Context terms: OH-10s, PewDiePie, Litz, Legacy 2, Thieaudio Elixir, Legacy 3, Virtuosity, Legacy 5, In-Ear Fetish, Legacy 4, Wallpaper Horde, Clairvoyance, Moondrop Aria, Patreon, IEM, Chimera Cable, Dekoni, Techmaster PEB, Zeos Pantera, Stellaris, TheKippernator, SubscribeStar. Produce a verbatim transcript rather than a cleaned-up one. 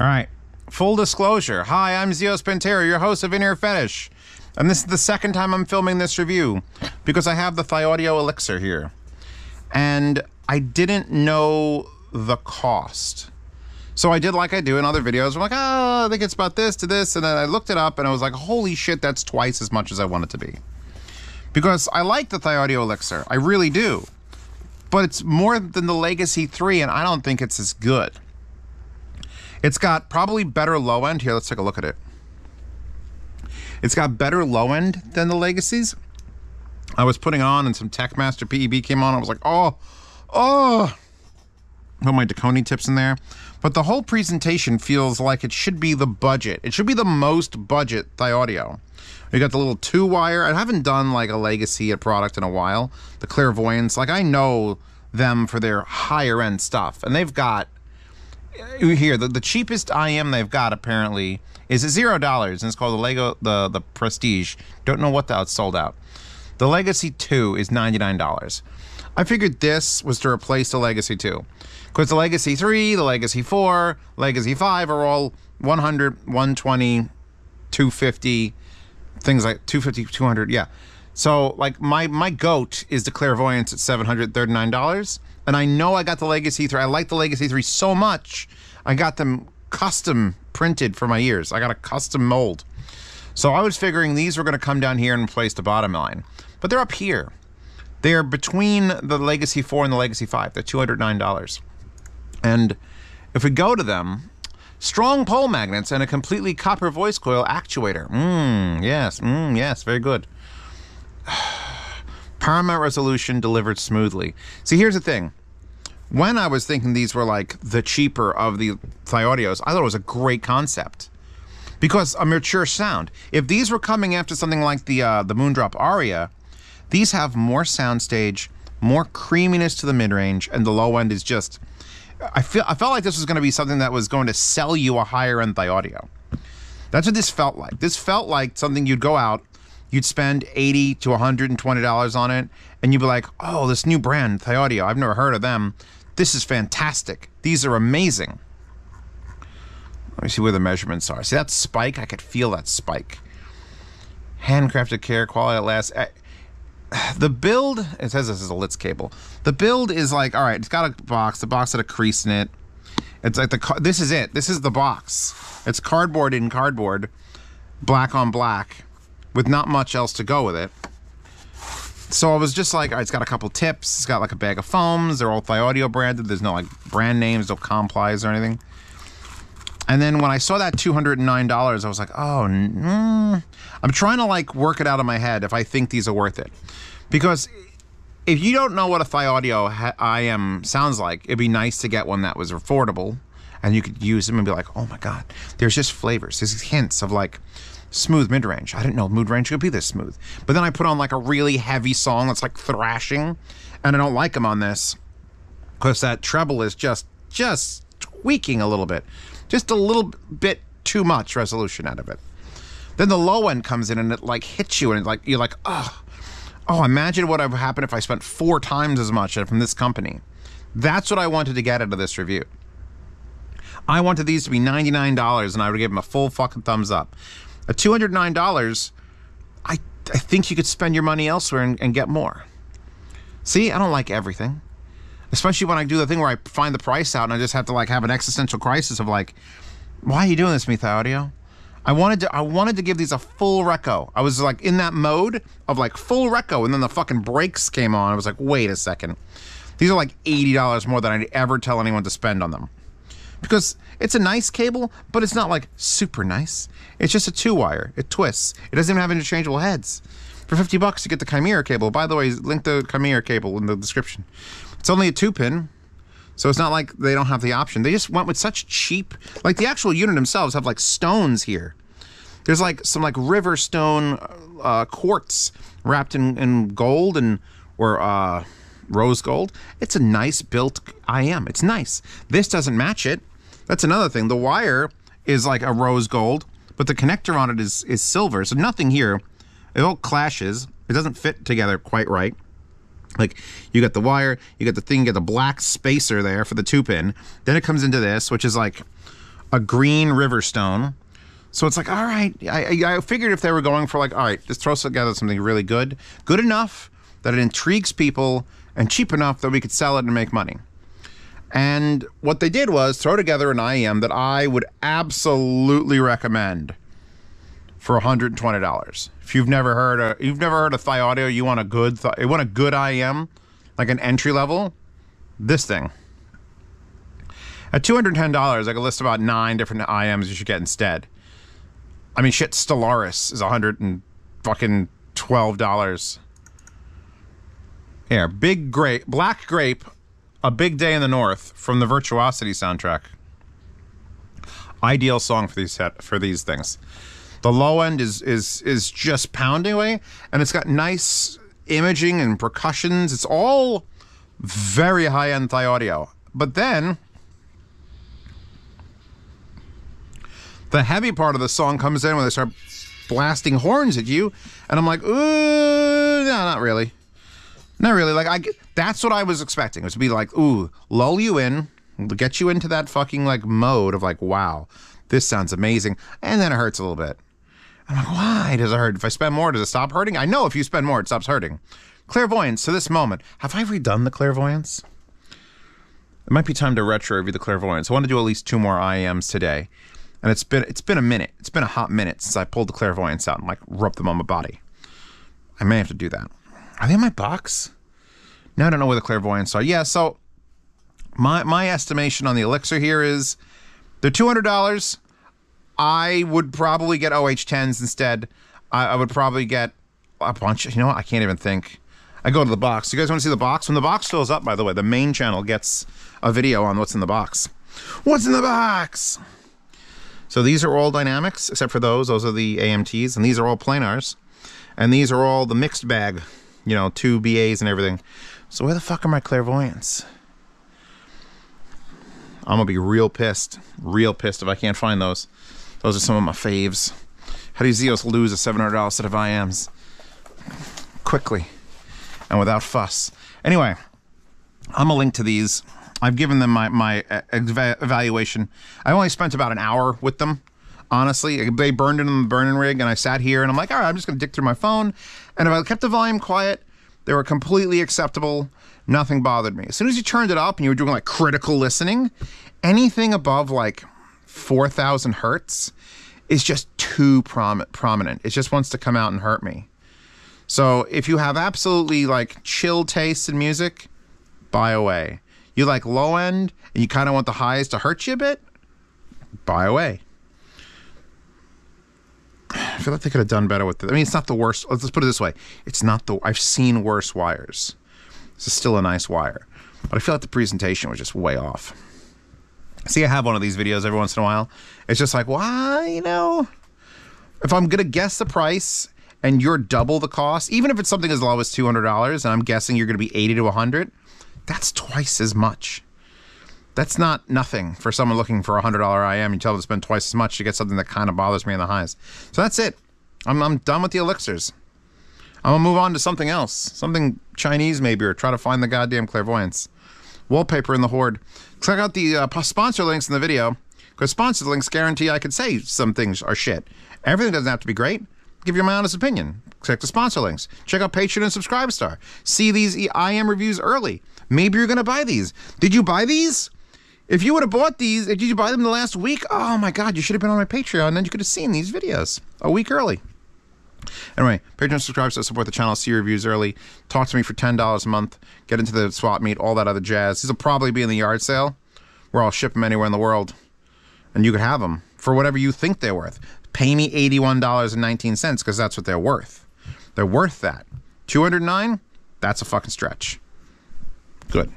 All right. Full disclosure. Hi, I'm Zeos Pantera, your host of In-Ear Fetish. And this is the second time I'm filming this review because I have the Thieaudio Elixir here. And I didn't know the cost. So I did like I do in other videos. I'm like, oh, I think it's about this to this. And then I looked it up and I was like, holy shit, that's twice as much as I want it to be. Because I like the Thieaudio Elixir. I really do. But it's more than the Legacy three, and I don't think it's as good. It's got probably better low end. Here, let's take a look at it. It's got better low end than the Legacies. I was putting on and some Techmaster P E B came on. I was like, oh, oh. Put my Dekoni tips in there. But the whole presentation feels like it should be the budget. It should be the most budget Thieaudio. You got the little two wire. I haven't done like a Legacy a product in a while. The Clairvoyance, like I know them for their higher end stuff. And they've got, here, the, the cheapest I M they've got apparently is at zero dollars. And it's called the Lego, the, the Prestige. Don't know what that's sold out. The Legacy two is ninety-nine dollars. I figured this was to replace the Legacy two. Because the Legacy three, the Legacy four, Legacy five are all one hundred, one twenty, two fifty, things like two fifty, two hundred, yeah. So like my my goat is the Clairvoyance at seven hundred thirty-nine dollars. And I know I got the Legacy three. I like the Legacy three so much, I got them custom printed for my ears. I got a custom mold. So I was figuring these were going to come down here and replace the bottom line. But they're up here. They're between the Legacy four and the Legacy five. They're two hundred nine dollars. And if we go to them, strong pole magnets and a completely copper voice coil actuator. Mmm, yes, mmm, yes, very good. Paramount resolution delivered smoothly. See, here's the thing. When I was thinking these were like the cheaper of the Thieaudios, I thought it was a great concept. Because a mature sound. If these were coming after something like the uh, the Moondrop Aria, these have more soundstage, more creaminess to the mid-range, and the low end is just... I feel I felt like this was going to be something that was going to sell you a higher-end Thieaudio. That's what this felt like. This felt like something you'd go out, you'd spend eighty to one hundred twenty dollars on it, and you'd be like, oh, this new brand, Thieaudio, I've never heard of them. This is fantastic. These are amazing. Let me see where the measurements are. See that spike? I could feel that spike. Handcrafted care, quality at last. The build, it says this is a Litz cable. The build is like, all right, it's got a box. The box had a crease in it. It's like the, this is it. This is the box. It's cardboard in cardboard, black on black, with not much else to go with it. So I was just like, all right, it's got a couple tips. It's got like a bag of foams. They're all Thieaudio branded. There's no like brand names, no complies or anything. And then when I saw that two hundred nine dollars, I was like, oh, mm. I'm trying to like work it out in my head if I think these are worth it. Because if you don't know what a Thieaudio I M sounds like, it'd be nice to get one that was affordable and you could use them and be like, oh my God, there's just flavors. There's hints of like smooth mid-range. I didn't know mid-range could be this smooth. But then I put on like a really heavy song that's like thrashing, and I don't like them on this because that treble is just, just tweaking a little bit. Just a little bit too much resolution out of it. Then the low end comes in and it like hits you and it like you're like, oh, oh, imagine what would happen if I spent four times as much from this company. That's what I wanted to get out of this review. I wanted these to be ninety-nine dollars and I would give them a full fucking thumbs up. At two hundred nine dollars, I, I think you could spend your money elsewhere and, and get more. See, I don't like everything. Especially when I do the thing where I find the price out and I just have to like have an existential crisis of like, why are you doing this to me, Thieaudio? I wanted to I wanted to give these a full reco. I was like in that mode of like full reco, and then the fucking brakes came on. I was like, wait a second. These are like eighty dollars more than I'd ever tell anyone to spend on them. Because it's a nice cable, but it's not like super nice. It's just a two wire. It twists. It doesn't even have interchangeable heads. For fifty bucks, you get the Chimera Cable. By the way, link the Chimera Cable in the description. It's only a two-pin, so it's not like they don't have the option. They just went with such cheap... Like, the actual unit themselves have, like, stones here. There's, like, some, like, river stone uh, quartz wrapped in, in gold and or uh, rose gold. It's a nice built I M. It's nice. This doesn't match it. That's another thing. The wire is, like, a rose gold, but the connector on it is, is silver, so nothing here... It all clashes. It doesn't fit together quite right. Like, you got the wire, you got the thing, you got the black spacer there for the two-pin. Then it comes into this, which is like a green river stone. So it's like, all right, I, I figured if they were going for like, all right, just throw together something really good, good enough that it intrigues people and cheap enough that we could sell it and make money. And what they did was throw together an I E M that I would absolutely recommend for one hundred twenty dollars. If you've never heard of, you've never heard of Thieaudio, you want a good, you want a good I E M, like an entry level, this thing. At two hundred ten dollars, I could list about nine different I Ms you should get instead. I mean, shit, Stellaris is one hundred twelve dollars. Here, Big Grape, Black Grape, A Big Day in the North from the Virtuosity soundtrack. Ideal song for these for these things. The low end is is is just pounding away, and it's got nice imaging and percussions. It's all very high end Thieaudio, but then the heavy part of the song comes in when they start blasting horns at you, and I'm like, ooh, no, not really. Not really. Like, I, that's what I was expecting. It was to be like, ooh, lull you in, get you into that fucking, like, mode of, like, wow, this sounds amazing, and then it hurts a little bit. I'm like, why does it hurt? If I spend more, does it stop hurting? I know if you spend more, it stops hurting. Clairvoyance, to this moment. Have I redone the Clairvoyance? It might be time to retro-review the Clairvoyance. I want to do at least two more I E Ms today. And it's been it's been a minute. It's been a hot minute since I pulled the Clairvoyance out and like rubbed them on my body. I may have to do that. Are they in my box? Now I don't know where the Clairvoyance are. Yeah, so my my estimation on the Elixir here is they're two hundred dollars. I would probably get O H tens instead. I, I would probably get a bunch. You know what? I can't even think. I go to the box. You guys want to see the box? When the box fills up, by the way, the main channel gets a video on what's in the box. What's in the box? So these are all dynamics, except for those. Those are the A M Ts, and these are all planars. And these are all the mixed bag, you know, two B As and everything. So where the fuck are my Clairvoyance? I'm gonna be real pissed, real pissed if I can't find those. Those are some of my faves. How do Zeos lose a seven hundred dollar set of I Ms? Quickly, and without fuss. Anyway, I'm gonna link to these. I've given them my, my evaluation. I only spent about an hour with them, honestly. They burned in the burning rig, and I sat here, and I'm like, all right, I'm just going to dig through my phone. And if I kept the volume quiet, they were completely acceptable. Nothing bothered me. As soon as you turned it up and you were doing, like, critical listening, anything above, like, four thousand hertz is just too prom prominent. It just wants to come out and hurt me. So if you have absolutely, like, chill taste in music, buy away. You like low end, and you kind of want the highs to hurt you a bit? Buy away. I feel like they could have done better with it. I mean, it's not the worst. Let's put it this way. It's not the... I've seen worse wires. This is still a nice wire. But I feel like the presentation was just way off. See, I have one of these videos every once in a while. It's just like, why, you know? If I'm going to guess the price, and you're double the cost, even if it's something as low as two hundred dollars, and I'm guessing you're going to be eighty to a hundred, that's twice as much. That's not nothing for someone looking for a one hundred dollar I E M. You tell them to spend twice as much to get something that kind of bothers me in the highs. So that's it. I'm, I'm done with the elixirs. I'm going to move on to something else. Something Chinese maybe, or try to find the goddamn Clairvoyance. Wallpaper in the Horde. Check out the uh, sponsor links in the video, because sponsor links guarantee I could say some things are shit. Everything doesn't have to be great. Give you my honest opinion. Check the sponsor links. Check out Patreon and Subscribestar. See these I E M reviews early. Maybe you're going to buy these. Did you buy these? If you would have bought these, did you buy them the last week? Oh my God, you should have been on my Patreon, and then you could have seen these videos a week early. Anyway, Patreon subscribers to support the channel, see reviews early, talk to me for ten dollars a month, get into the swap meet, all that other jazz. These will probably be in the yard sale, where I'll ship them anywhere in the world, and you could have them for whatever you think they're worth. Pay me eighty-one dollars and nineteen cents, because that's what they're worth. They're worth that. two hundred nine dollars? That's a fucking stretch. Good.